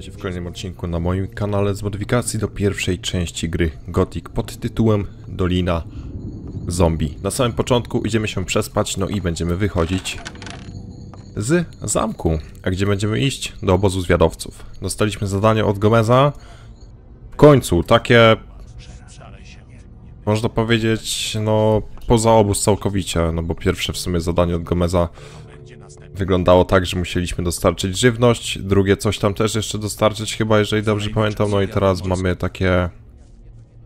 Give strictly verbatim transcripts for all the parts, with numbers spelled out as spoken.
Witajcie w kolejnym odcinku na moim kanale z modyfikacji do pierwszej części gry Gothic pod tytułem Dolina Zombie. Na samym początku idziemy się przespać, no i będziemy wychodzić z zamku. A gdzie będziemy iść? Do obozu zwiadowców. Dostaliśmy zadanie od Gomeza. W końcu takie... można powiedzieć, no poza obóz całkowicie, no bo pierwsze w sumie zadanie od Gomeza wyglądało tak, że musieliśmy dostarczyć żywność, drugie coś tam też jeszcze dostarczyć chyba, jeżeli dobrze pamiętam, no i teraz mamy takie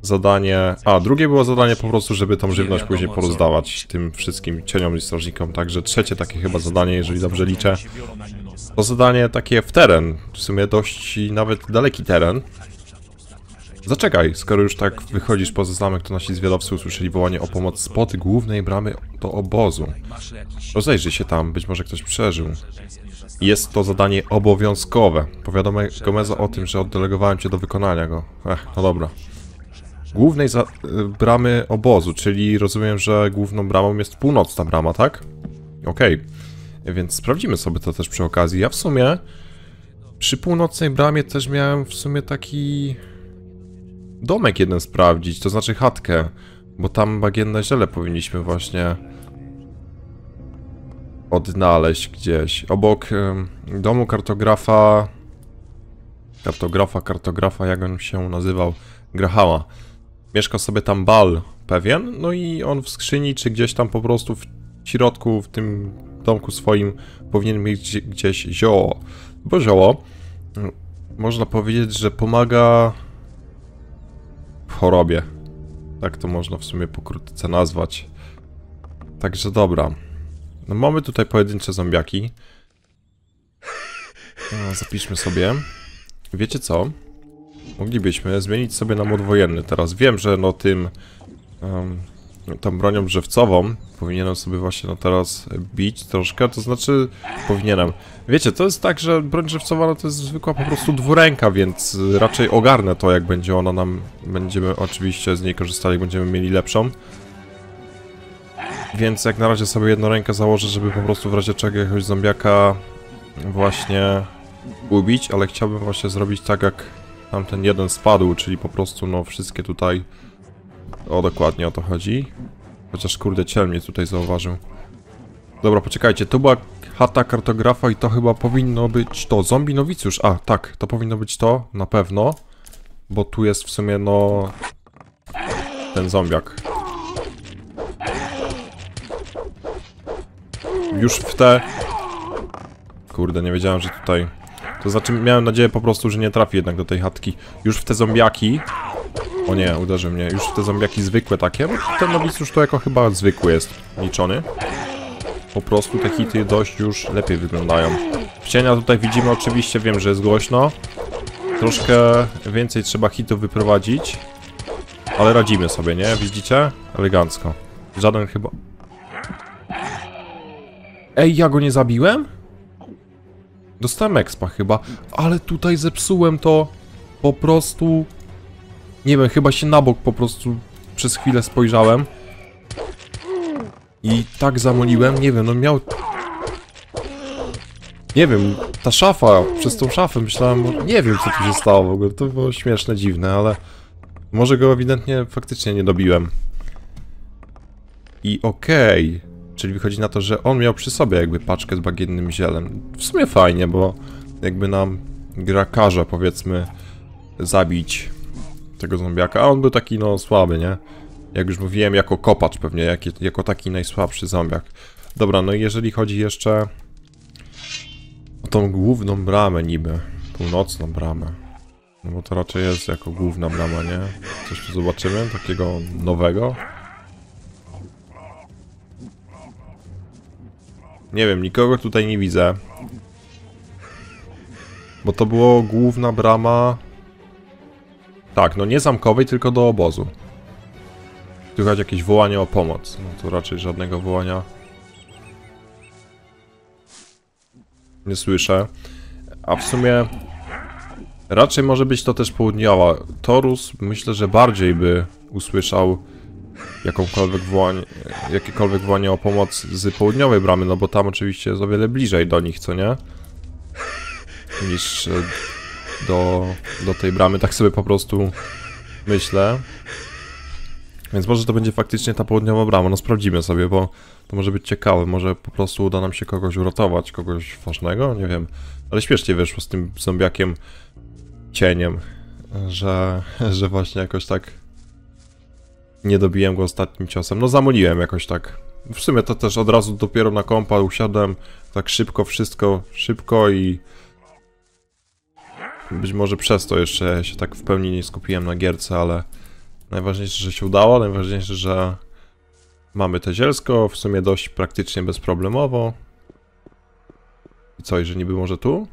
zadanie, a drugie było zadanie po prostu, żeby tą żywność później porozdawać tym wszystkim cieniom i strażnikom, także trzecie takie chyba zadanie, jeżeli dobrze liczę, to zadanie takie w teren, w sumie dość nawet daleki teren. Zaczekaj, skoro już tak wychodzisz poza zamek, to nasi zwiadowcy usłyszeli wołanie o pomoc spod głównej bramy do obozu. Rozejrzyj się tam, być może ktoś przeżył. Jest to zadanie obowiązkowe. Powiadomę Gomeza o tym, że oddelegowałem cię do wykonania go. Ech, no dobra. Głównej za bramy obozu, czyli rozumiem, że główną bramą jest północna brama, tak? Okej. Okay. Więc sprawdzimy sobie to też przy okazji. Ja w sumie przy północnej bramie też miałem w sumie taki... domek jeden sprawdzić, to znaczy chatkę, bo tam bagienne ziele powinniśmy właśnie odnaleźć gdzieś. Obok um, domu kartografa, kartografa, kartografa, jak on się nazywał, Grahama. Mieszka sobie tam Bal pewien, no i on w skrzyni, czy gdzieś tam po prostu w środku, w tym domku swoim powinien mieć gdzieś zioło. Bo zioło, można powiedzieć, że pomaga... chorobie. Tak to można w sumie pokrótce nazwać. Także dobra. No mamy tutaj pojedyncze zombiaki. A, zapiszmy sobie. Wiecie co? Moglibyśmy zmienić sobie na mod wojenny teraz. Wiem, że no tym... Um, tą bronią drzewcową powinienem sobie właśnie no teraz bić troszkę. To znaczy... powinienem. Wiecie, to jest tak, że broń drzewcowa no to jest zwykła po prostu dwuręka, więc raczej ogarnę to, jak będzie ona nam... będziemy oczywiście z niej korzystali, jak będziemy mieli lepszą. Więc jak na razie sobie jedną rękę założę, żeby po prostu w razie czego jakiegoś zombiaka właśnie ubić, ale chciałbym właśnie zrobić tak, jak tamten jeden spadł, czyli po prostu no wszystkie tutaj... O, dokładnie o to chodzi. Chociaż kurde, ciel mnie tutaj zauważył. Dobra, poczekajcie, to była chata kartografa i to chyba powinno być to. Zombie nowicjusz, a tak, to powinno być to, na pewno. Bo tu jest w sumie, no... ten zombiak. Już w te... kurde, nie wiedziałem, że tutaj... to znaczy miałem nadzieję po prostu, że nie trafi jednak do tej chatki. Już w te zombiaki... o nie, uderzył mnie. Już te zombiaki zwykłe takie. No, ten nowicjusz już to jako chyba zwykły jest liczony. Po prostu te hity dość już lepiej wyglądają. Wcienia tutaj widzimy oczywiście, wiem, że jest głośno. Troszkę więcej trzeba hitów wyprowadzić. Ale radzimy sobie, nie? Widzicie? Elegancko. Żaden chyba... ej, ja go nie zabiłem? Dostałem expa chyba. Ale tutaj zepsułem to po prostu... nie wiem, chyba się na bok po prostu przez chwilę spojrzałem i tak zamoliłem, nie wiem, no miał... nie wiem, ta szafa, przez tą szafę myślałem, nie wiem co tu się stało w ogóle, to było śmieszne, dziwne, ale... może go ewidentnie faktycznie nie dobiłem. I okej, okay. Czyli wychodzi na to, że on miał przy sobie jakby paczkę z bagiennym zielem. W sumie fajnie, bo jakby nam gra każe, powiedzmy, zabić... tego zombiaka, a on był taki no słaby, nie? Jak już mówiłem, jako kopacz pewnie, jak, jako taki najsłabszy zombiak. Dobra, no i jeżeli chodzi jeszcze o tą główną bramę niby, północną bramę, no bo to raczej jest jako główna brama, nie? Coś tu zobaczymy, takiego nowego. Nie wiem, nikogo tutaj nie widzę. Bo to było główna brama... tak, no nie zamkowej, tylko do obozu. Słychać jakieś wołanie o pomoc. No to raczej żadnego wołania... nie słyszę. A w sumie... raczej może być to też południowa. Torus myślę, że bardziej by usłyszał... jakąkolwiek wołanie... jakiekolwiek wołanie o pomoc z południowej bramy, no bo tam oczywiście jest o wiele bliżej do nich, co nie? Niż... do, do tej bramy, tak sobie po prostu myślę. Więc może to będzie faktycznie ta południowa brama, no sprawdzimy sobie, bo to może być ciekawe, może po prostu uda nam się kogoś uratować, kogoś ważnego, nie wiem. Ale śmiesznie wyszło z tym zombiakiem cieniem, że, że właśnie jakoś tak nie dobiłem go ostatnim ciosem, no zamoliłem jakoś tak. W sumie to też od razu dopiero na kompa usiadłem, tak szybko wszystko, szybko i... Być może przez to jeszcze się tak w pełni nie skupiłem na gierce, ale... Najważniejsze, że się udało, najważniejsze, że mamy to zielsko, w sumie dość praktycznie bezproblemowo. I co, i że niby może tu?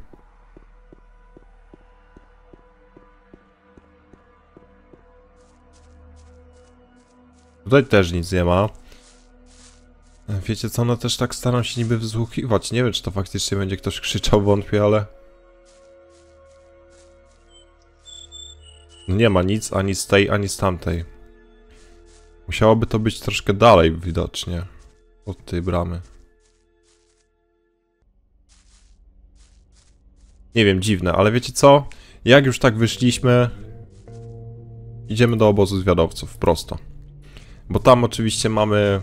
Tutaj też nic nie ma. Wiecie co, no też tak staram się niby wysłuchiwać, nie wiem czy to faktycznie będzie ktoś krzyczał, wątpię, ale... Nie ma nic, ani z tej, ani z tamtej. Musiałoby to być troszkę dalej widocznie od tej bramy. Nie wiem, dziwne, ale wiecie co? Jak już tak wyszliśmy, idziemy do obozu zwiadowców, prosto. Bo tam oczywiście mamy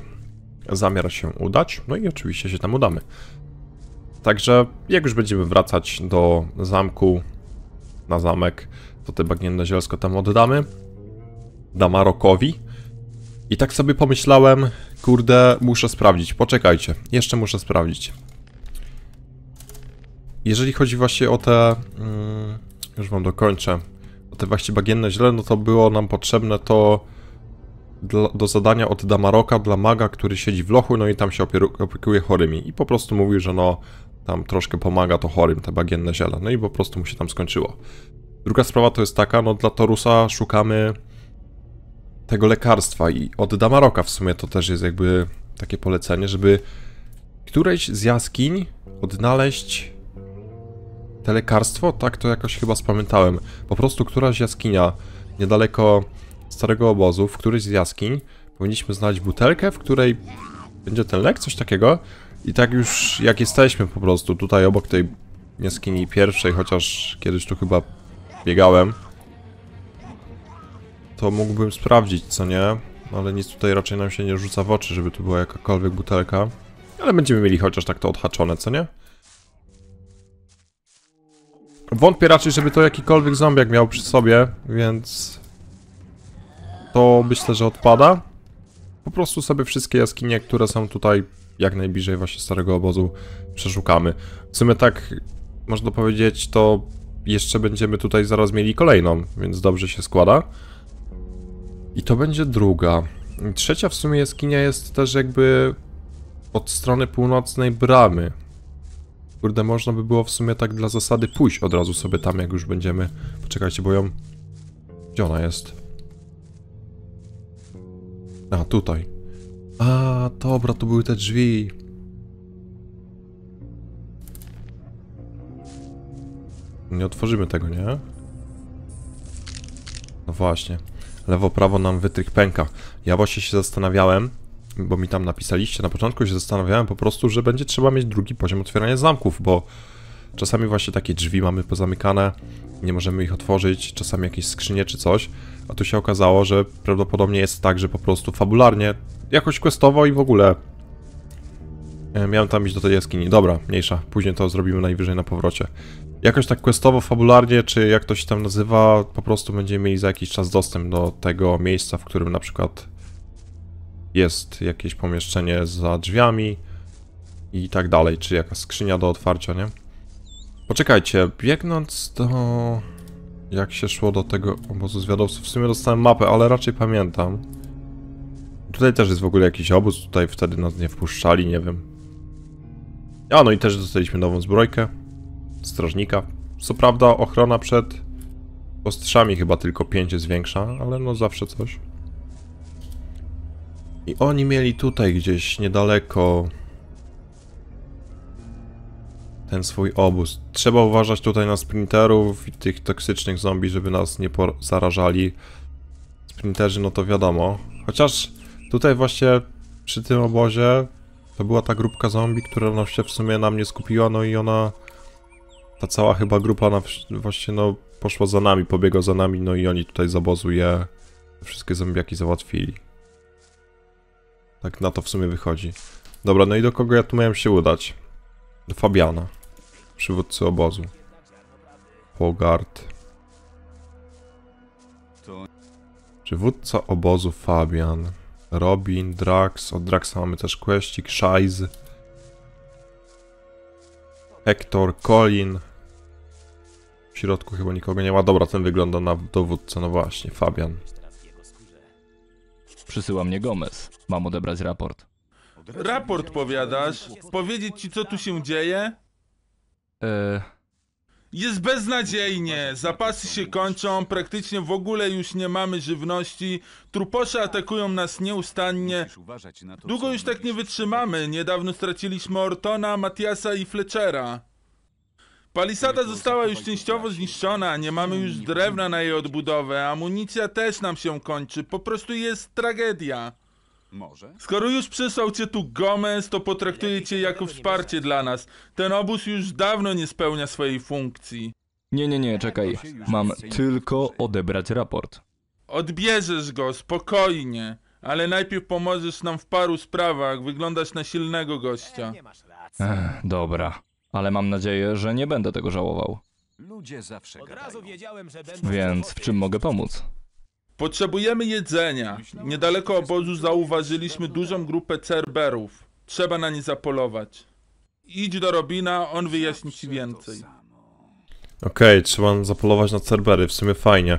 zamiar się udać, no i oczywiście się tam udamy. Także jak już będziemy wracać do zamku, na zamek, to te bagnienne zielsko tam oddamy Damarokowi. I tak sobie pomyślałem, kurde, muszę sprawdzić, poczekajcie, jeszcze muszę sprawdzić. Jeżeli chodzi właśnie o te, mm, już wam dokończę, o te właśnie bagienne źle, no to było nam potrzebne to dla, do zadania od Damaroka dla maga, który siedzi w lochu, no i tam się opiekuje chorymi. I po prostu mówił, że no, tam troszkę pomaga to chorym, te bagienne ziele. No i po prostu mu się tam skończyło. Druga sprawa to jest taka, no dla Torusa szukamy tego lekarstwa i od Damaroka w sumie to też jest jakby takie polecenie, żeby którejś z jaskiń odnaleźć te lekarstwo, tak to jakoś chyba spamiętałem. Po prostu któraś jaskinia niedaleko starego obozu, w którejś z jaskiń powinniśmy znaleźć butelkę, w której będzie ten lek, coś takiego. I tak już jak jesteśmy po prostu tutaj obok tej jaskini pierwszej, chociaż kiedyś tu chyba biegałem, to mógłbym sprawdzić, co nie? Ale nic tutaj raczej nam się nie rzuca w oczy, żeby tu była jakakolwiek butelka. Ale będziemy mieli chociaż tak to odhaczone, co nie? Wątpię raczej, żeby to jakikolwiek zombiak miał przy sobie, więc... To myślę, że odpada. Po prostu sobie wszystkie jaskinie, które są tutaj jak najbliżej właśnie starego obozu, przeszukamy. W sumie tak, można powiedzieć, to... Jeszcze będziemy tutaj zaraz mieli kolejną, więc dobrze się składa. I to będzie druga. Trzecia w sumie jaskinia jest też jakby od strony północnej bramy. Kurde, można by było w sumie tak dla zasady pójść od razu sobie tam, jak już będziemy. Poczekajcie, bo ją... Gdzie ona jest? A, tutaj. A, dobra, tu były te drzwi. Nie otworzymy tego, nie? No właśnie. Lewo, prawo nam wytrych pęka. Ja właśnie się zastanawiałem, bo mi tam napisaliście na początku, się zastanawiałem po prostu, że będzie trzeba mieć drugi poziom otwierania zamków, bo czasami właśnie takie drzwi mamy pozamykane, nie możemy ich otworzyć, czasami jakieś skrzynie czy coś, a tu się okazało, że prawdopodobnie jest tak, że po prostu fabularnie, jakoś questowo i w ogóle... Miałem tam iść do tej jaskini. Dobra, mniejsza. Później to zrobimy najwyżej na powrocie. Jakoś tak questowo, fabularnie, czy jak to się tam nazywa, po prostu będziemy mieli za jakiś czas dostęp do tego miejsca, w którym na przykład jest jakieś pomieszczenie za drzwiami i tak dalej, czy jakaś skrzynia do otwarcia, nie? Poczekajcie, biegnąc do... Jak się szło do tego obozu zwiadowców, w sumie dostałem mapę, ale raczej pamiętam. Tutaj też jest w ogóle jakiś obóz, tutaj wtedy nas nie wpuszczali, nie wiem. A no i też dostaliśmy nową zbrojkę. Strażnika. Co prawda ochrona przed ostrzami chyba tylko pięć jest większa, ale no zawsze coś. I oni mieli tutaj gdzieś niedaleko ten swój obóz. Trzeba uważać tutaj na sprinterów i tych toksycznych zombie, żeby nas nie zarażali. Sprinterzy no to wiadomo. Chociaż tutaj właśnie przy tym obozie to była ta grupka zombie, która no się w sumie na mnie skupiła, no i ona ta cała chyba grupa na, właśnie no poszła za nami, pobiegła za nami, no i oni tutaj z obozu je wszystkie zombiaki załatwili. Tak na to w sumie wychodzi. Dobra, no i do kogo ja tu miałem się udać? Do Fabiana, przywódcy obozu. Pogart. Przywódca obozu Fabian. Robin, Drax. Od Draxa mamy też questy. Krzajz. Hector, Colin. W środku chyba nikogo nie ma. Dobra, ten wygląda na dowódcę. No właśnie, Fabian. Przysyła mnie Gomez. Mam odebrać raport. Raport powiadasz? Powiedzieć ci, co tu się dzieje? Eee... Jest beznadziejnie, zapasy się kończą, praktycznie w ogóle już nie mamy żywności, truposze atakują nas nieustannie, długo już tak nie wytrzymamy, niedawno straciliśmy Ortona, Matiasa i Fletchera. Palisada została już częściowo zniszczona, nie mamy już drewna na jej odbudowę, amunicja też nam się kończy, po prostu jest tragedia. Skoro już przysłał cię tu Gomez, to potraktuje cię jako wsparcie dla nas. Ten obóz już dawno nie spełnia swojej funkcji. Nie, nie, nie, czekaj. Mam tylko odebrać raport. Odbierzesz go, spokojnie. Ale najpierw pomożesz nam w paru sprawach. Wyglądasz na silnego gościa. Ech, dobra. Ale mam nadzieję, że nie będę tego żałował. Ludzie zawsze gadają. Więc w czym mogę pomóc? Potrzebujemy jedzenia. Niedaleko obozu zauważyliśmy dużą grupę cerberów. Trzeba na nie zapolować. Idź do Robina, on wyjaśni ci więcej. Okej, okay, trzeba zapolować na cerbery, w sumie fajnie.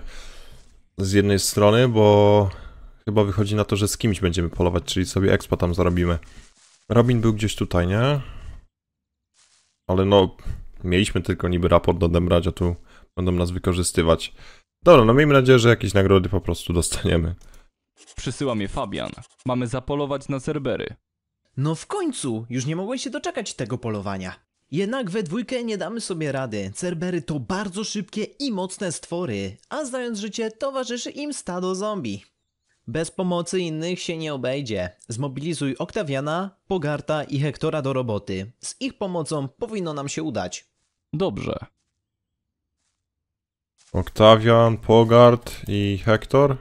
Z jednej strony, bo chyba wychodzi na to, że z kimś będziemy polować, czyli sobie expa tam zarobimy. Robin był gdzieś tutaj, nie? Ale no, mieliśmy tylko niby raport do odebrać, a tu będą nas wykorzystywać. Dobra, no miejmy nadzieję, że jakieś nagrody po prostu dostaniemy. Przysyła mnie Fabian. Mamy zapolować na cerbery. No w końcu! Już nie mogłem się doczekać tego polowania. Jednak we dwójkę nie damy sobie rady. Cerbery to bardzo szybkie i mocne stwory, a znając życie towarzyszy im stado zombie. Bez pomocy innych się nie obejdzie. Zmobilizuj Oktawiana, Pogarta i Hektora do roboty. Z ich pomocą powinno nam się udać. Dobrze. Oktawian, Pogart i Hector.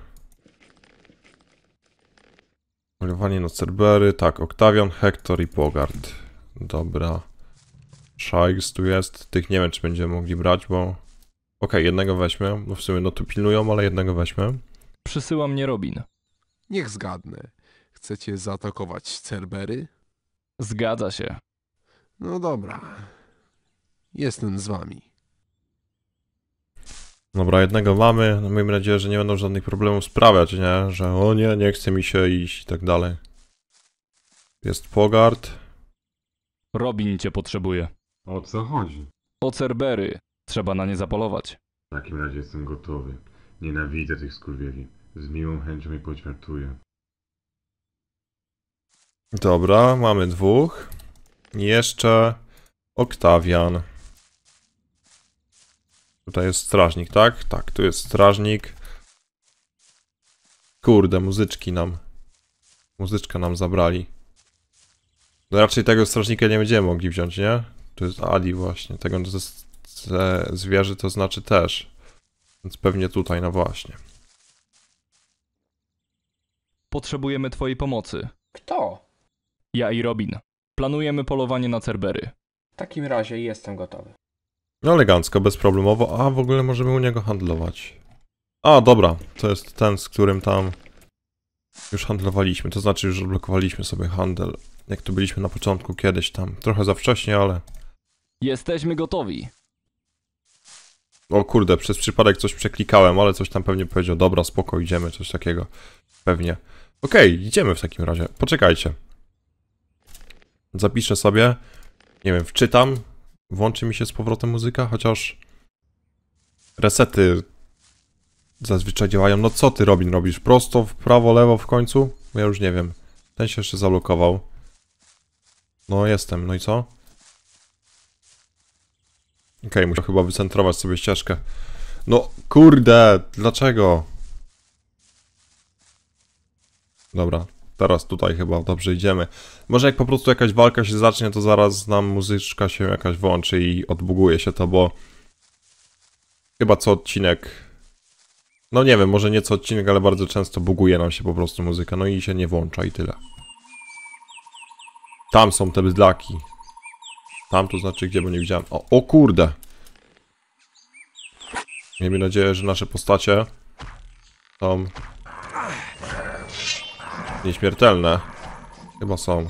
Polowanie na cerbery. Tak, Oktawian, Hector i Pogart. Dobra. Shikes tu jest. Tych nie wiem, czy będziemy mogli brać, bo... Okej, okay, jednego weźmy. No w sumie no tu pilnują, ale jednego weźmy. Przysyła mnie Robin. Niech zgadnę. Chcecie zaatakować cerbery? Zgadza się. No dobra. Jestem z wami. Dobra, jednego mamy, no miejmy nadzieję, że nie będą żadnych problemów sprawiać, nie? Że o nie, nie chce mi się iść i tak dalej. Jest Pogart. Robin cię potrzebuje. O co chodzi? O cerbery. Trzeba na nie zapolować. W takim razie jestem gotowy. Nienawidzę tych skurwieli. Z miłą chęcią je poćwiartuję. Dobra, mamy dwóch. Jeszcze Oktawian. Tutaj jest strażnik, tak? Tak, tu jest strażnik. Kurde, muzyczki nam. Muzyczka nam zabrali. No raczej tego strażnika nie będziemy mogli wziąć, nie? To jest Ali właśnie. Tego ze, ze zwierzy to znaczy też. Więc pewnie tutaj, no właśnie. Potrzebujemy twojej pomocy. Kto? Ja i Robin. Planujemy polowanie na cerbery. W takim razie jestem gotowy. No elegancko, bezproblemowo. A w ogóle możemy u niego handlować. A dobra, to jest ten, z którym tam już handlowaliśmy. To znaczy już odblokowaliśmy sobie handel. Jak tu byliśmy na początku kiedyś tam. Trochę za wcześnie, ale... Jesteśmy gotowi. O kurde, przez przypadek coś przeklikałem, ale coś tam pewnie powiedział. Dobra, spoko, idziemy, coś takiego. Pewnie. Okej, okay, idziemy w takim razie. Poczekajcie. Zapiszę sobie. Nie wiem, wczytam. Włączy mi się z powrotem muzyka, chociaż resety zazwyczaj działają. No co ty, Robin, robisz? Prosto, w prawo, lewo w końcu? Ja już nie wiem. Ten się jeszcze zablokował. No jestem, no i co? Okej, okay, muszę chyba wycentrować sobie ścieżkę. No kurde, dlaczego? Dobra, Teraz tutaj chyba dobrze idziemy. Może jak po prostu jakaś walka się zacznie, to zaraz nam muzyczka się jakaś włączy i odbuguje się to, bo... Chyba co odcinek... No nie wiem, może nie co odcinek, ale bardzo często buguje nam się po prostu muzyka. No i się nie włącza i tyle. Tam są te bydlaki. Tam to znaczy gdzie, bo nie widziałem. O, o kurde! Miejmy nadzieję, że nasze postacie są nieśmiertelne. Chyba są.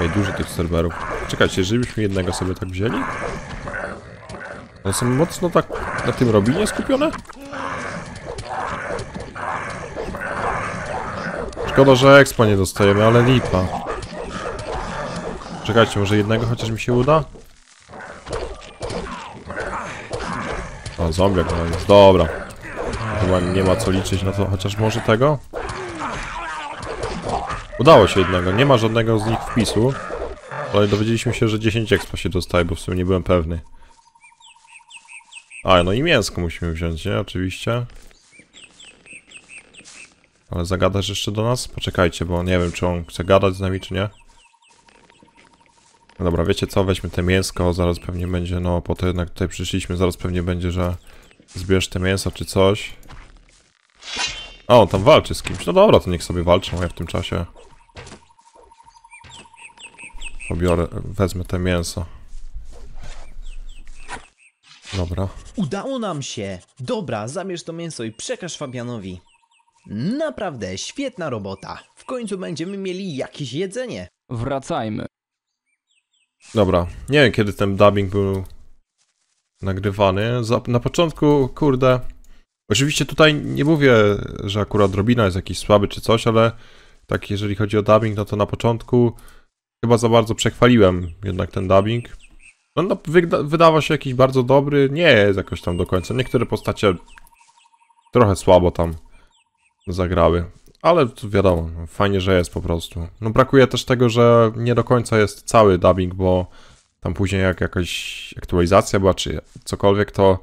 Ej, dużo tych serwerów. Czekajcie, jeżeli byśmy jednego sobie tak wzięli? One są mocno tak na tym Robinie skupione? Szkoda, że expa nie dostajemy, ale lipa. Czekajcie, może jednego chociaż mi się uda? O, zombie, no jest. Dobra. Chyba nie ma co liczyć na to, chociaż może tego? Udało się jednego, nie ma żadnego z nich wpisu. Ale dowiedzieliśmy się, że dziesięć expa się dostaje, bo w sumie nie byłem pewny. A, no i mięsko musimy wziąć, nie? Oczywiście. Ale zagadasz jeszcze do nas? Poczekajcie, bo nie wiem, czy on chce gadać z nami, czy nie. No dobra, wiecie co? Weźmy te mięsko, zaraz pewnie będzie, no po to jednak tutaj przyszliśmy, zaraz pewnie będzie, że zbierz te mięso, czy coś. A, on tam walczy z kimś. No dobra, to niech sobie walczą, ja w tym czasie... Pobiorę, wezmę te mięso. Dobra. Udało nam się! Dobra, zabierz to mięso i przekaż Fabianowi. Naprawdę świetna robota. W końcu będziemy mieli jakieś jedzenie. Wracajmy. Dobra, nie wiem kiedy ten dubbing był nagrywany. Za, na początku, kurde... Oczywiście tutaj nie mówię, że akurat Robina jest jakiś słaby czy coś, ale... Tak, jeżeli chodzi o dubbing, no to na początku... Chyba za bardzo przechwaliłem jednak ten dubbing. No, no wyda wydawał się jakiś bardzo dobry, nie jest jakoś tam do końca. Niektóre postacie trochę słabo tam zagrały. Ale wiadomo, fajnie, że jest po prostu. No brakuje też tego, że nie do końca jest cały dubbing, bo tam później jak jakaś aktualizacja była, czy cokolwiek, to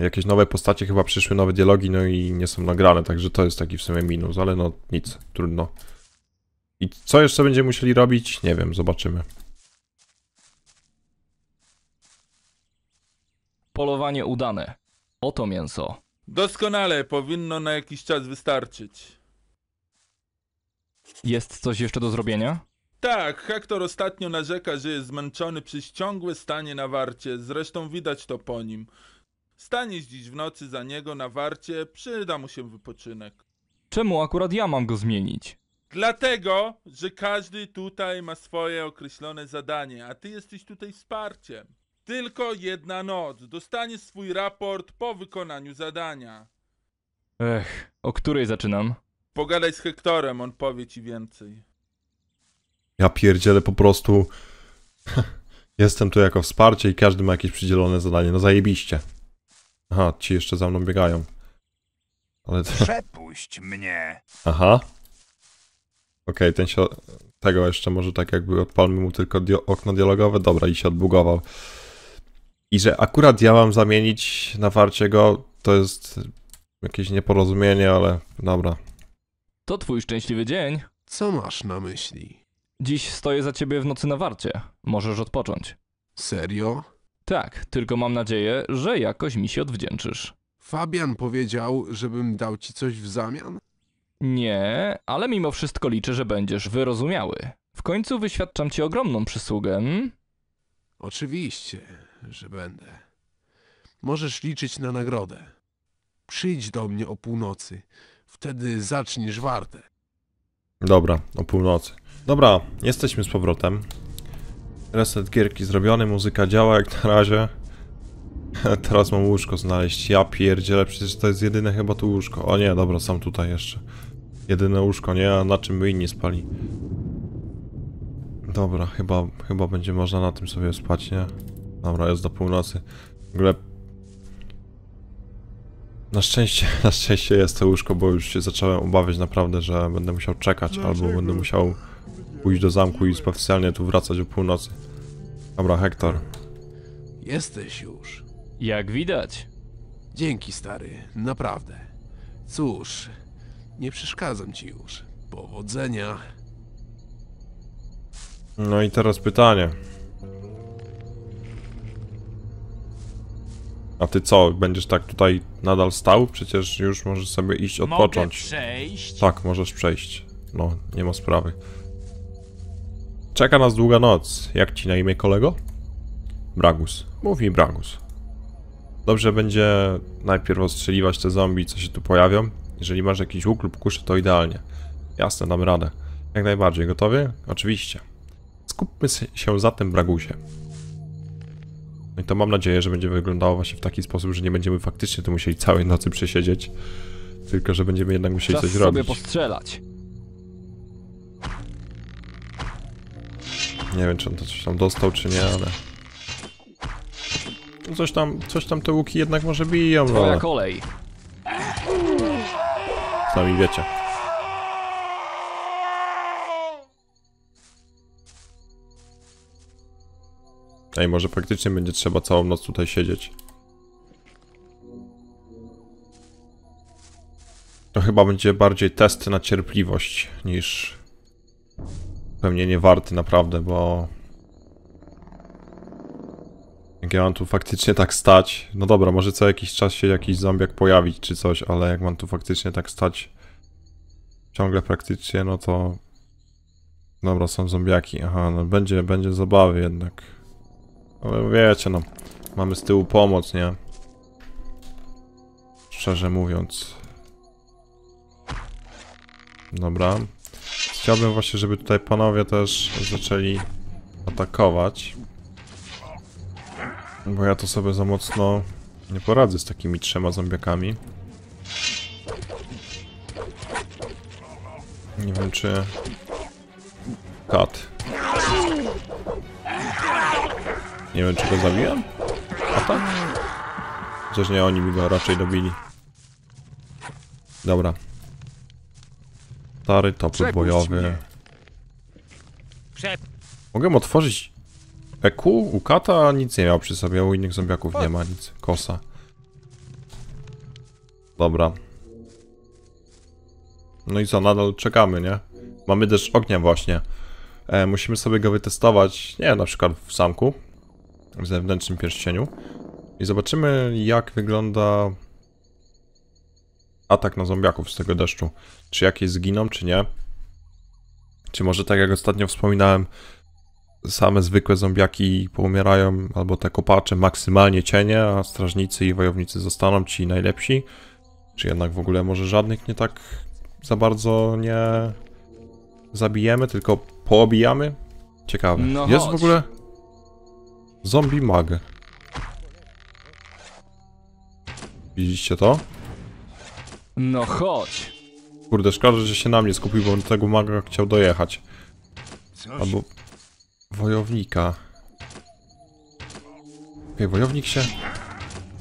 jakieś nowe postacie chyba przyszły, nowe dialogi, no i nie są nagrane, także to jest taki w sumie minus, ale no nic, trudno. I co jeszcze będziemy musieli robić? Nie wiem, zobaczymy. Polowanie udane. Oto mięso. Doskonale, powinno na jakiś czas wystarczyć. Jest coś jeszcze do zrobienia? Tak, Hector ostatnio narzeka, że jest zmęczony przez ciągłe stanie na warcie, zresztą widać to po nim. Staniesz dziś w nocy za niego na warcie, przyda mu się wypoczynek. Czemu akurat ja mam go zmienić? Dlatego, że każdy tutaj ma swoje określone zadanie, a ty jesteś tutaj wsparciem. Tylko jedna noc. Dostaniesz swój raport po wykonaniu zadania. Ech, o której zaczynam? Pogadaj z Hectorem, on powie ci więcej. Ja pierdzielę po prostu... Jestem tu jako wsparcie i każdy ma jakieś przydzielone zadanie. No zajebiście. Aha, ci jeszcze za mną biegają. Ale to... Przepuść mnie. Aha. Okej, okay, ten się... Tego jeszcze może tak jakby odpalmy mu tylko dio... okno dialogowe. Dobra, i się odbugował. I że akurat ja mam zamienić na warcie go, to jest jakieś nieporozumienie, ale dobra. To twój szczęśliwy dzień. Co masz na myśli? Dziś stoję za ciebie w nocy na warcie. Możesz odpocząć. Serio? Tak, tylko mam nadzieję, że jakoś mi się odwdzięczysz. Fabian powiedział, żebym dał ci coś w zamian? Nie, ale mimo wszystko liczę, że będziesz wyrozumiały. W końcu wyświadczam ci ogromną przysługę. Hmm? Oczywiście, że będę. Możesz liczyć na nagrodę. Przyjdź do mnie o północy. Wtedy zaczniesz wartę. Dobra, o północy. Dobra, jesteśmy z powrotem. Reset gierki zrobiony, muzyka działa jak na razie. Teraz mam łóżko znaleźć. Ja pierdzielę, przecież to jest jedyne chyba tu łóżko. O nie, dobra, sam tutaj jeszcze. Jedyne łóżko, nie? A na czym by inni spali? Dobra, chyba, chyba będzie można na tym sobie spać, nie? Dobra, jest do północy. W ogóle... Na szczęście, na szczęście jest to łóżko, bo już się zacząłem obawiać naprawdę, że będę musiał czekać, albo będę musiał pójść do zamku i specjalnie tu wracać o północy. Dobra, Hector. Jesteś już. Jak widać. Dzięki, stary. Naprawdę. Cóż... Nie przeszkadzam ci już. Powodzenia. No i teraz pytanie. A ty co? Będziesz tak tutaj nadal stał? Przecież już możesz sobie iść odpocząć. Mogę przejść? Tak, możesz przejść. No, nie ma sprawy. Czeka nas długa noc. Jak ci na imię, kolego? Bragus. Mówi Bragus. Dobrze będzie najpierw ostrzeliwać te zombie, co się tu pojawią. Jeżeli masz jakiś łuk lub kuszę, to idealnie. Jasne, dam radę. Jak najbardziej. Gotowi? Oczywiście. Skupmy się zatem, Bragusie. No i to mam nadzieję, że będzie wyglądało właśnie w taki sposób, że nie będziemy faktycznie tu musieli całej nocy przesiedzieć. Tylko, że będziemy jednak musieli Czas coś sobie robić. Postrzelać. Nie wiem, czy on to coś tam dostał, czy nie, ale... Coś tam, coś tam te łuki jednak może biją, no ale... kolej. Sami wiecie. Ej, może praktycznie będzie trzeba całą noc tutaj siedzieć. To chyba będzie bardziej test na cierpliwość niż... Pewnie nie warty naprawdę, bo... Jak ja mam tu faktycznie tak stać... No dobra, może co jakiś czas się jakiś zombiak pojawić czy coś, ale jak mam tu faktycznie tak stać... Ciągle praktycznie, no to... Dobra, są zombiaki. Aha, no będzie, będzie zabawy jednak. Ale wiecie, no... Mamy z tyłu pomoc, nie? Szczerze mówiąc... Dobra... Chciałbym właśnie, żeby tutaj panowie też zaczęli atakować. Bo ja to sobie za mocno nie poradzę z takimi trzema zombiakami. Nie wiem, czy... Kat. Nie wiem, czy go zabiłem? A tak? Chociaż nie, oni mi go raczej dobili. Dobra. Stary topór bojowy. Mogę otworzyć E Q? U Kata nic nie miał przy sobie, u innych zombiaków nie ma nic. Kosa. Dobra. No i co, nadal czekamy, nie? Mamy deszcz ognia właśnie. E, musimy sobie go wytestować, nie, na przykład w zamku. W zewnętrznym pierścieniu. I zobaczymy, jak wygląda... atak na zombiaków z tego deszczu. Czy jakieś zginą, czy nie? Czy może tak jak ostatnio wspominałem, same zwykłe zombiaki poumierają, albo te kopacze maksymalnie cienie, a strażnicy i wojownicy zostaną ci najlepsi? Czy jednak w ogóle może żadnych nie tak za bardzo nie zabijemy, tylko poobijamy? Ciekawe. No jest w ogóle zombie mag. Widzicie to? No chodź! Kurde, szkoda, że się na mnie skupił, bo on tego maga chciał dojechać. Albo... Wojownika. Okej, wojownik się...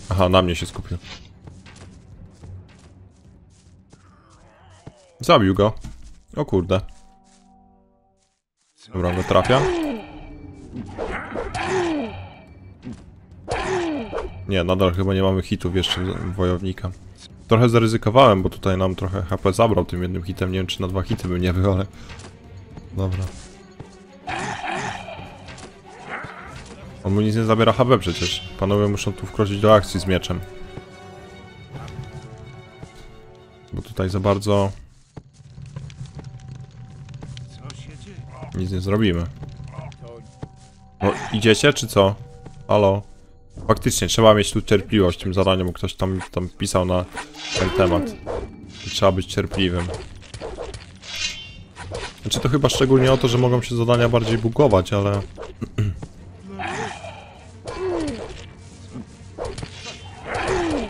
Aha, na mnie się skupił. Zabił go. O kurde. Dobra, go trafia. Nie, nadal chyba nie mamy hitów jeszcze wojownika. Trochę zaryzykowałem, bo tutaj nam trochę H P zabrał tym jednym hitem. Nie wiem, czy na dwa hity bym nie był, ale... Dobra. On mu nic nie zabiera H P przecież. Panowie muszą tu wkroczyć do akcji z mieczem. Bo tutaj za bardzo... Nic nie zrobimy. No, idziecie, czy co? Halo? Faktycznie, trzeba mieć tu cierpliwość tym zadaniem, bo ktoś tam, tam pisał na ten temat. I trzeba być cierpliwym. Znaczy to chyba szczególnie o to, że mogą się zadania bardziej bugować, ale...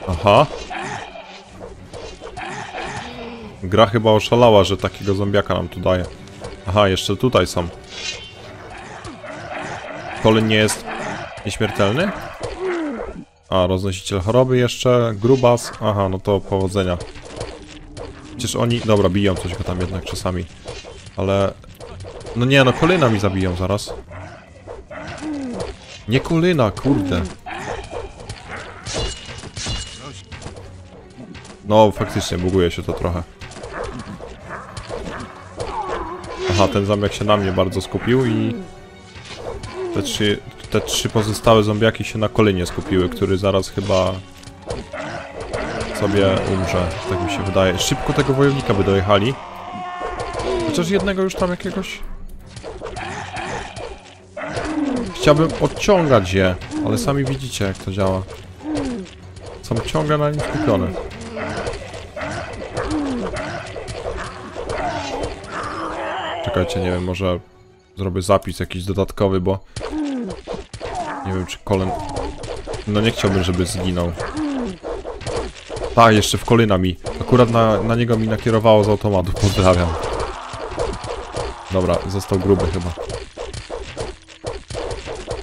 Aha. Gra chyba oszalała, że takiego zombiaka nam tu daje. Aha, jeszcze tutaj są. Colin nie jest nieśmiertelny? A, roznosiciel choroby jeszcze, grubas, aha, no to powodzenia. Przecież oni, dobra, biją coś go tam jednak czasami. Ale, no nie, no Colina mi zabiją zaraz. Nie Colina, kurde. No, faktycznie buguje się to trochę. Aha, ten zombiak się na mnie bardzo skupił i... Te trzy, te trzy pozostałe zombiaki się na Colinie skupiły, który zaraz chyba... sobie umrze, tak mi się wydaje. Szybko tego wojownika by dojechali. Chociaż jednego już tam jakiegoś... Chciałbym odciągać je, ale sami widzicie, jak to działa. Są ciągle na nich skupione. Czekajcie, nie wiem, może zrobię zapis jakiś dodatkowy, bo... Nie wiem, czy Colin... No nie chciałbym, żeby zginął. Tak, jeszcze w Colina mi. Akurat na, na niego mi nakierowało z automatu, pozdrawiam. Dobra, został gruby chyba.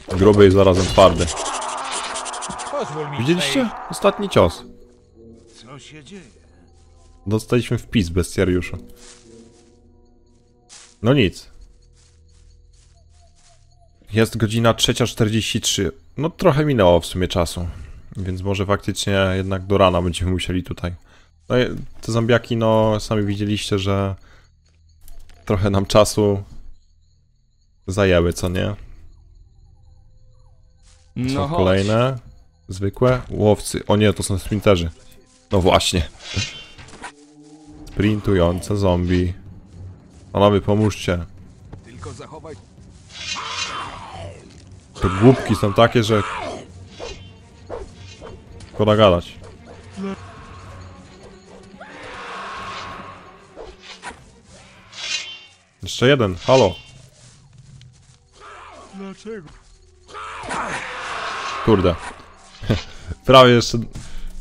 Gruby i zarazem twardy. Widzieliście? Ostatni cios. Co się dzieje? Dostaliśmy wpis bestiariusza. No nic. Jest godzina trzecia czterdzieści trzy. No trochę minęło w sumie czasu. Więc może faktycznie jednak do rana będziemy musieli tutaj. No te zombiaki, no sami widzieliście, że trochę nam czasu zajęły, co nie? Co no kolejne? Chodź. Zwykłe? Łowcy. O nie, to są sprinterzy. No właśnie. Sprintujące zombie. Panowie, pomóżcie. Tylko zachowaj. Te głupki są takie, że... Szkoda gadać. Jeszcze jeden, halo. Dlaczego? Kurde. Prawie jeszcze...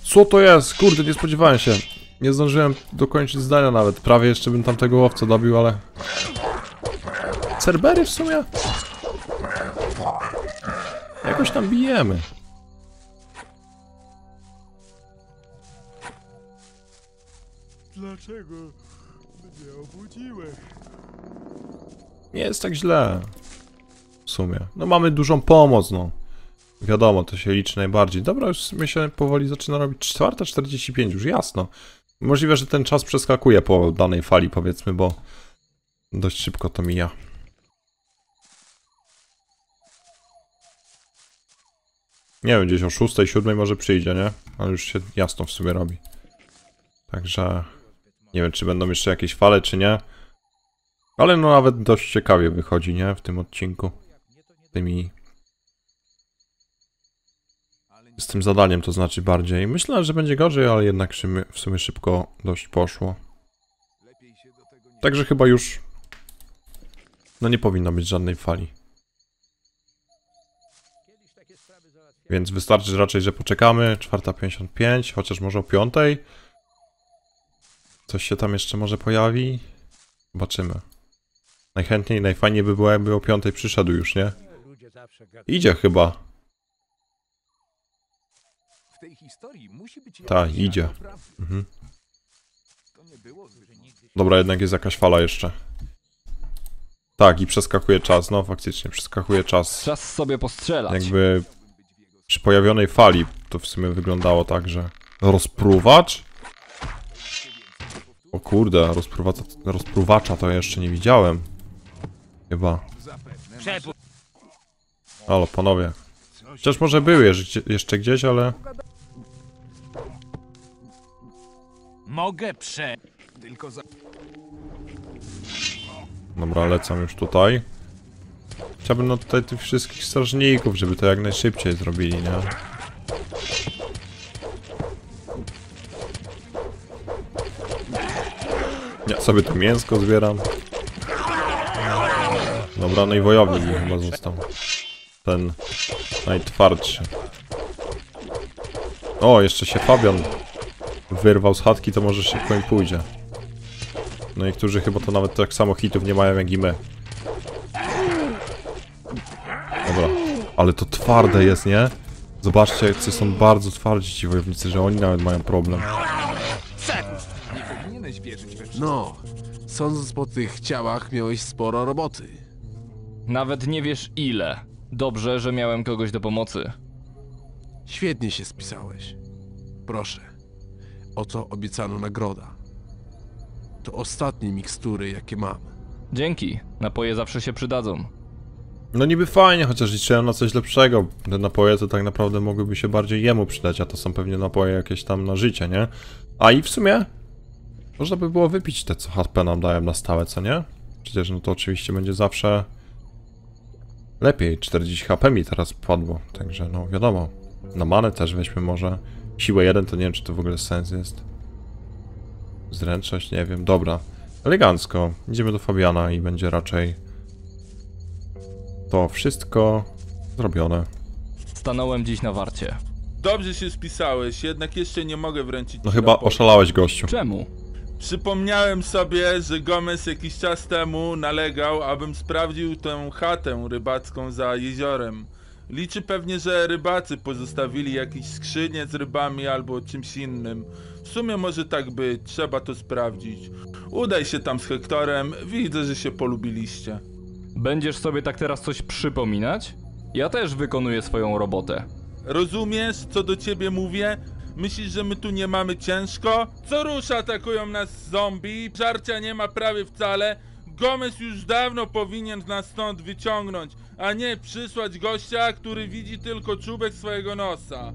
Co to jest? Kurde, nie spodziewałem się. Nie zdążyłem dokończyć zdania nawet. Prawie jeszcze bym tamtego łowca dobił, ale... Cerbery w sumie? Jakoś tam bijemy. Dlaczego mnie obudziłeś? Nie jest tak źle. W sumie. No mamy dużą pomoc, no. Wiadomo, to się liczy najbardziej. Dobra, już mi się powoli zaczyna robić czwarta czterdzieści pięć, już jasno. Możliwe, że ten czas przeskakuje po danej fali, powiedzmy, bo dość szybko to mija. Nie wiem, gdzieś o szóstej, siódmej może przyjdzie, nie? Ale już się jasno w sumie robi. Także... Nie wiem, czy będą jeszcze jakieś fale, czy nie. Ale no nawet dość ciekawie wychodzi, nie? W tym odcinku. Z tymi... Z tym zadaniem, to znaczy bardziej. Myślę, że będzie gorzej, ale jednak w sumie szybko dość poszło. Także chyba już... No nie powinno być żadnej fali. Więc wystarczy raczej, że poczekamy. czwarta pięćdziesiąt pięć, chociaż może o piątej. Coś się tam jeszcze może pojawi? Zobaczymy. Najchętniej, najfajniej by było, jakby o piątej przyszedł już, nie? Idzie chyba. Tak, idzie. Mhm. Dobra, jednak jest jakaś fala jeszcze. Tak, i przeskakuje czas, no faktycznie, przeskakuje czas. Czas sobie postrzelać. Jakby przy pojawionej fali to w sumie wyglądało tak, że... Rozpruwacz? O kurde, rozpruwacza, rozpruwacza to ja jeszcze nie widziałem. Chyba. Halo, panowie. Chociaż może były jeszcze gdzieś, ale... Mogę prze... Tylko za... Dobra, lecam już tutaj. Chciałbym no tutaj tych wszystkich strażników, żeby to jak najszybciej zrobili, nie? Ja sobie to mięsko zbieram. Dobra, no i wojownik mi chyba został. Ten najtwardszy. O, jeszcze się Fabian wyrwał z chatki, to może szybko im pójdzie. No niektórzy chyba to nawet tak samo hitów nie mają jak i my. Dobra, ale to twarde jest, nie? Zobaczcie, jak są bardzo twardzi ci wojownicy, że oni nawet mają problem. No, sądząc po tych ciałach, miałeś sporo roboty. Nawet nie wiesz ile. Dobrze, że miałem kogoś do pomocy. Świetnie się spisałeś. Proszę. Oto obiecano nagroda. To ostatnie mikstury, jakie mam. Dzięki, napoje zawsze się przydadzą. No niby fajnie, chociaż liczyłem na coś lepszego. Te napoje to tak naprawdę mogłyby się bardziej jemu przydać, a to są pewnie napoje jakieś tam na życie, nie? A i w sumie można by było wypić te, co H P nam dają na stałe, co nie? Przecież no to oczywiście będzie zawsze lepiej. czterdzieści H P mi teraz padło, także no wiadomo. Na manę też weźmy może. Siłę jeden to nie wiem, czy to w ogóle sens jest. Zręczność, nie wiem. Dobra, elegancko. Idziemy do Fabiana i będzie raczej to wszystko zrobione. Stanąłem dziś na warcie. Dobrze się spisałeś, jednak jeszcze nie mogę wręczyć. No chyba raportu. Oszalałeś, gościu. Czemu? Przypomniałem sobie, że Gomez jakiś czas temu nalegał, abym sprawdził tę chatę rybacką za jeziorem. Liczy pewnie, że rybacy pozostawili jakieś skrzynie z rybami albo czymś innym. W sumie może tak być, trzeba to sprawdzić. Udaj się tam z Hectorem, widzę, że się polubiliście. Będziesz sobie tak teraz coś przypominać? Ja też wykonuję swoją robotę. Rozumiesz, co do ciebie mówię? Myślisz, że my tu nie mamy ciężko? Co rusz atakują nas zombie, żarcia nie ma prawie wcale. Gomez już dawno powinien nas stąd wyciągnąć, a nie przysłać gościa, który widzi tylko czubek swojego nosa.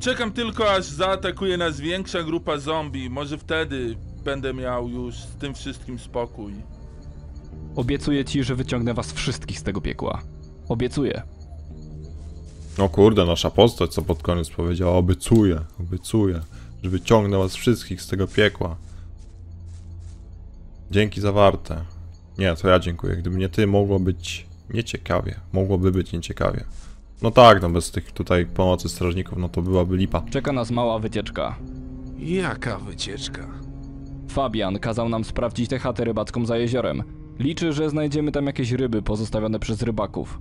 Czekam tylko, aż zaatakuje nas większa grupa zombie. Może wtedy będę miał już z tym wszystkim spokój. Obiecuję ci, że wyciągnę was wszystkich z tego piekła. Obiecuję. No kurde, nasza postać, co pod koniec powiedziała. Obiecuję, obiecuję, że wyciągnę was wszystkich z tego piekła. Dzięki zawarte. Nie, to ja dziękuję. Gdyby nie ty, mogło być nieciekawie. Mogłoby być nieciekawie. No tak, no bez tych tutaj pomocy strażników, no to byłaby lipa. Czeka nas mała wycieczka. Jaka wycieczka? Fabian kazał nam sprawdzić tę chatę rybacką za jeziorem. Liczy, że znajdziemy tam jakieś ryby pozostawione przez rybaków.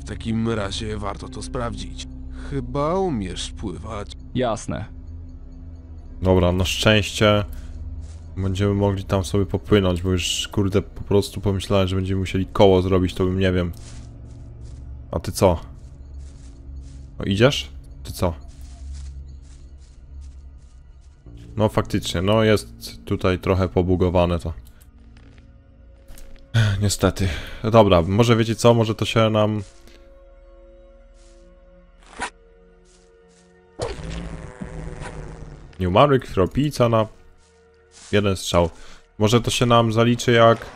W takim razie warto to sprawdzić. Chyba umiesz pływać. Jasne. Dobra, na szczęście będziemy mogli tam sobie popłynąć, bo już kurde po prostu pomyślałem, że będziemy musieli koło zrobić, to bym nie wiem. A ty co? No idziesz? Ty co? No faktycznie, no jest tutaj trochę pobugowane to. Niestety. Dobra, może wiecie co, może to się nam... Nie umarły krwiopijca na... Jeden strzał. Może to się nam zaliczy, jak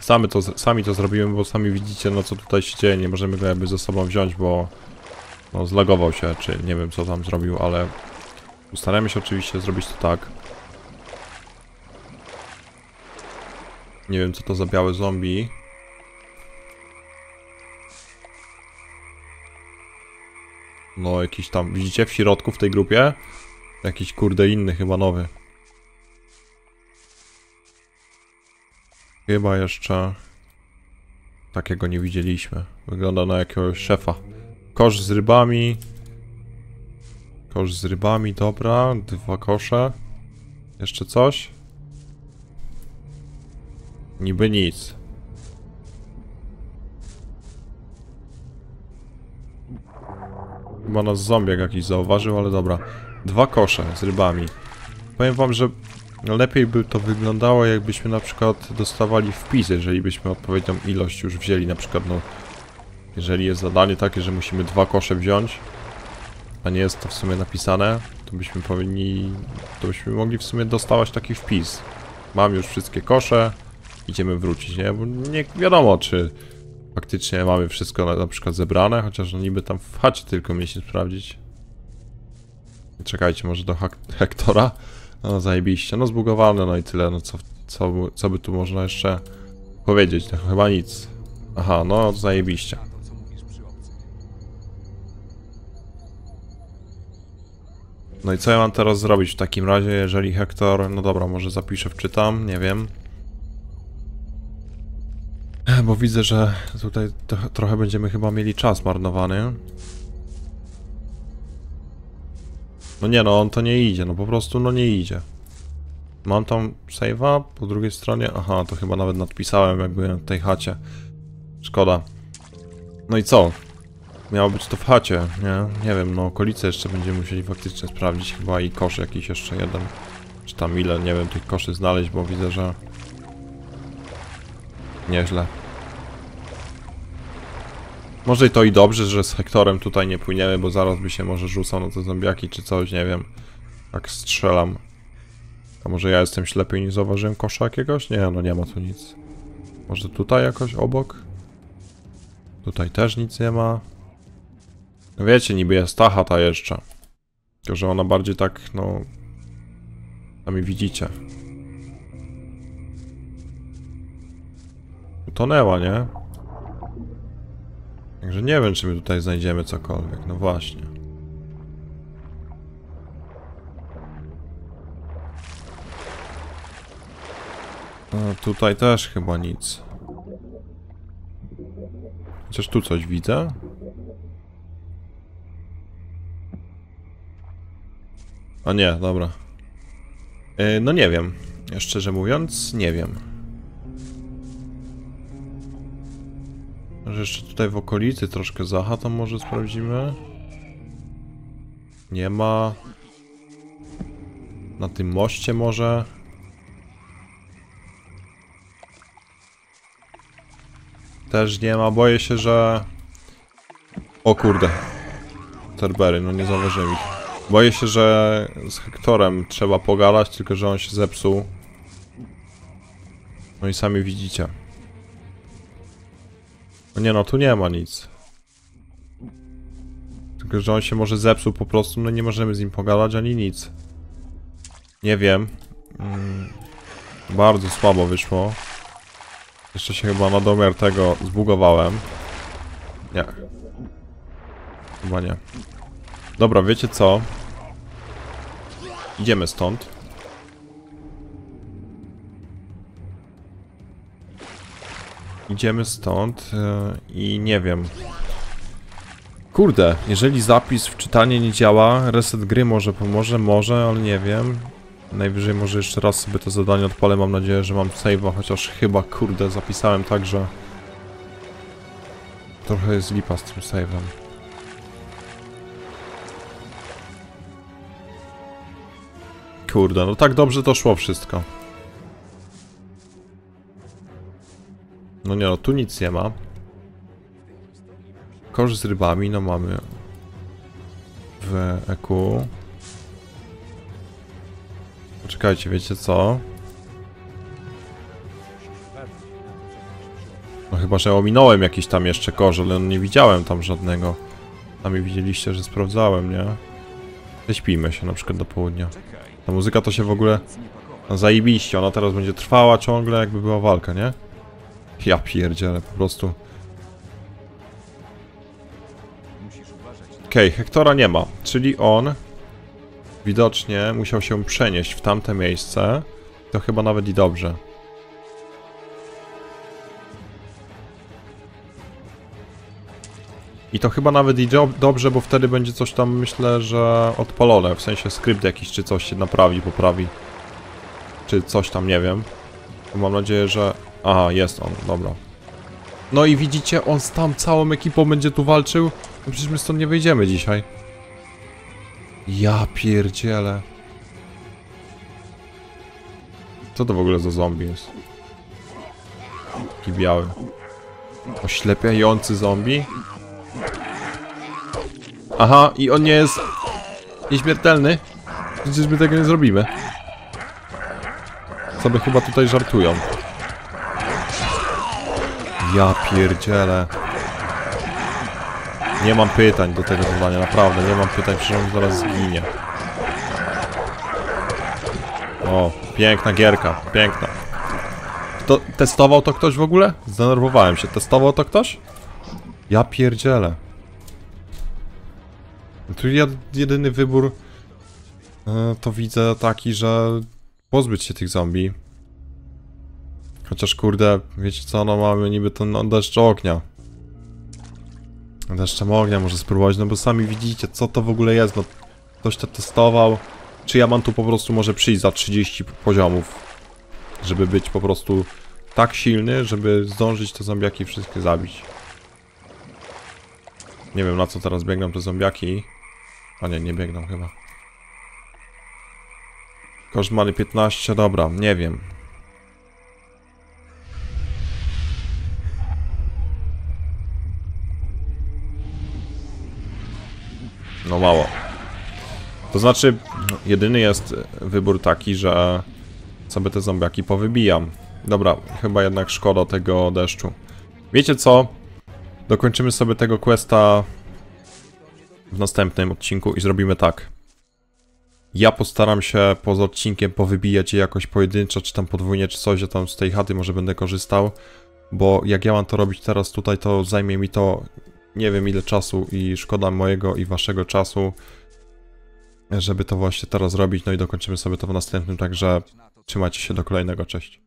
sami to, sami to zrobimy, bo sami widzicie, no co tutaj się dzieje. Nie możemy go jakby ze sobą wziąć, bo no, zlagował się, czy nie wiem co tam zrobił, ale staramy się oczywiście zrobić to tak. Nie wiem co to za białe zombie. No jakiś tam, widzicie w środku w tej grupie? Jakiś kurde inny chyba nowy. Chyba jeszcze takiego nie widzieliśmy. Wygląda na jakiegoś szefa. Kosz z rybami. Kosz z rybami, dobra. Dwa kosze. Jeszcze coś? Niby nic. Chyba nas zombiak jakiś zauważył, ale dobra. Dwa kosze z rybami. Powiem wam, że lepiej by to wyglądało, jakbyśmy na przykład dostawali wpis, jeżeli byśmy odpowiednią ilość już wzięli, na przykład no... Jeżeli jest zadanie takie, że musimy dwa kosze wziąć, a nie jest to w sumie napisane, to byśmy powinni... To byśmy mogli w sumie dostawać taki wpis. Mam już wszystkie kosze, idziemy wrócić, nie? Bo nie wiadomo, czy faktycznie mamy wszystko na, na przykład zebrane, chociaż no niby tam w chacie tylko mieliśmy sprawdzić. Czekajcie, może do Hectora? No zajebiście, no zbugowane, no i tyle, no co, co, co by tu można jeszcze powiedzieć, no chyba nic. Aha, no zajebiście. No i co ja mam teraz zrobić w takim razie, jeżeli Hector, no dobra, może zapiszę, wczytam, nie wiem. Bo widzę, że tutaj trochę będziemy chyba mieli czas marnowany. No nie no, on to nie idzie, no po prostu no nie idzie. Mam tam save'a po drugiej stronie, aha, to chyba nawet nadpisałem jak byłem w tej chacie. Szkoda. No i co? Miało być to w chacie, nie? Nie wiem, no okolice jeszcze będziemy musieli faktycznie sprawdzić chyba i kosz jakiś jeszcze jeden. Czy tam ile, nie wiem, tych koszy znaleźć, bo widzę, że nieźle. Może i to i dobrze, że z Hektorem tutaj nie płyniemy, bo zaraz by się może rzucał na te zombiaki czy coś, nie wiem. Tak strzelam. A może ja jestem ślepy i nie zauważyłem kosza jakiegoś? Nie, no nie ma tu nic. Może tutaj jakoś obok? Tutaj też nic nie ma. No wiecie, niby jest ta chata jeszcze. Tylko że ona bardziej tak, no... Sami widzicie. Utonęła, nie? Także nie wiem, czy my tutaj znajdziemy cokolwiek. No właśnie. A tutaj też chyba nic. Chociaż tu coś widzę. A nie, dobra. Yy, no nie wiem. Szczerze mówiąc, nie wiem. Może jeszcze tutaj w okolicy troszkę za chatą może sprawdzimy. Nie ma. Na tym moście może. Też nie ma, boję się, że... O kurde. Terbery, no nie zauważyłem ich. Boję się, że z Hektorem trzeba pogadać, tylko że on się zepsuł. No i sami widzicie. No nie no, tu nie ma nic. Tylko że on się może zepsuł po prostu, no nie możemy z nim pogadać ani nic. Nie wiem. Mm, bardzo słabo wyszło. Jeszcze się chyba na domiar tego zbugowałem. Nie. Chyba nie. Dobra, wiecie co? Idziemy stąd. Idziemy stąd yy, i nie wiem. Kurde, jeżeli zapis w czytanie nie działa, reset gry może pomoże, może, ale nie wiem. Najwyżej może jeszcze raz sobie to zadanie odpalę, mam nadzieję, że mam save'a, chociaż chyba, kurde, zapisałem tak, że... Trochę jest lipa z tym save'em. Kurde, no tak dobrze to szło wszystko. No nie no, tu nic nie ma. Kosz z rybami, no mamy. W E Q. Poczekajcie, wiecie co? No chyba, że ominąłem jakiś tam jeszcze kosz, ale nie widziałem tam żadnego. Sami widzieliście, że sprawdzałem, nie? Ześpijmy się na przykład do południa. Ta muzyka to się w ogóle... No zajebiście, ona teraz będzie trwała ciągle, jakby była walka, nie? Ja pierdzielę, po prostu. Okej, okay, Hektora nie ma, czyli on... Widocznie musiał się przenieść w tamte miejsce. To chyba nawet i dobrze. I to chyba nawet i do dobrze, bo wtedy będzie coś tam, myślę, że odpalone. W sensie skrypt jakiś, czy coś się naprawi, poprawi. Czy coś tam, nie wiem. To mam nadzieję, że... Aha, jest on, dobra. No i widzicie, on z tam całą ekipą będzie tu walczył. No przecież my stąd nie wyjdziemy dzisiaj. Ja pierdzielę. Co to w ogóle za zombie jest? Taki biały. Oślepiający zombie? Aha, i on nie jest nieśmiertelny? Przecież my tego nie zrobimy. Sobie chyba tutaj żartują. Ja pierdzielę. Nie mam pytań do tego zadania, naprawdę, nie mam pytań, przecież on zaraz zginie. O, piękna gierka, piękna. Kto, testował to ktoś w ogóle? Zdenerwowałem się, testował to ktoś? Ja pierdzielę. Tu jedyny wybór to widzę taki, że pozbyć się tych zombie. Chociaż kurde, wiecie co, no mamy niby ten no, deszcz ognia. Deszczem ognia może spróbować, no bo sami widzicie, co to w ogóle jest, no ktoś to testował. Czy ja mam tu po prostu może przyjść za trzydzieści poziomów, żeby być po prostu tak silny, żeby zdążyć te zombiaki wszystkie zabić. Nie wiem, na co teraz biegną te zombiaki. A nie, nie biegną chyba. Koszmary piętnaście, dobra, nie wiem. No mało. To znaczy, jedyny jest wybór taki, że sobie te zombiaki powybijam. Dobra, chyba jednak szkoda tego deszczu. Wiecie co? Dokończymy sobie tego questa w następnym odcinku i zrobimy tak. Ja postaram się poza odcinkiem powybijać je jakoś pojedynczo, czy tam podwójnie, czy coś, ja tam z tej chaty może będę korzystał. Bo jak ja mam to robić teraz tutaj, to zajmie mi to nie wiem ile czasu i szkoda mojego i waszego czasu, żeby to właśnie teraz robić. No i dokończymy sobie to w następnym, także trzymajcie się, do kolejnego, cześć.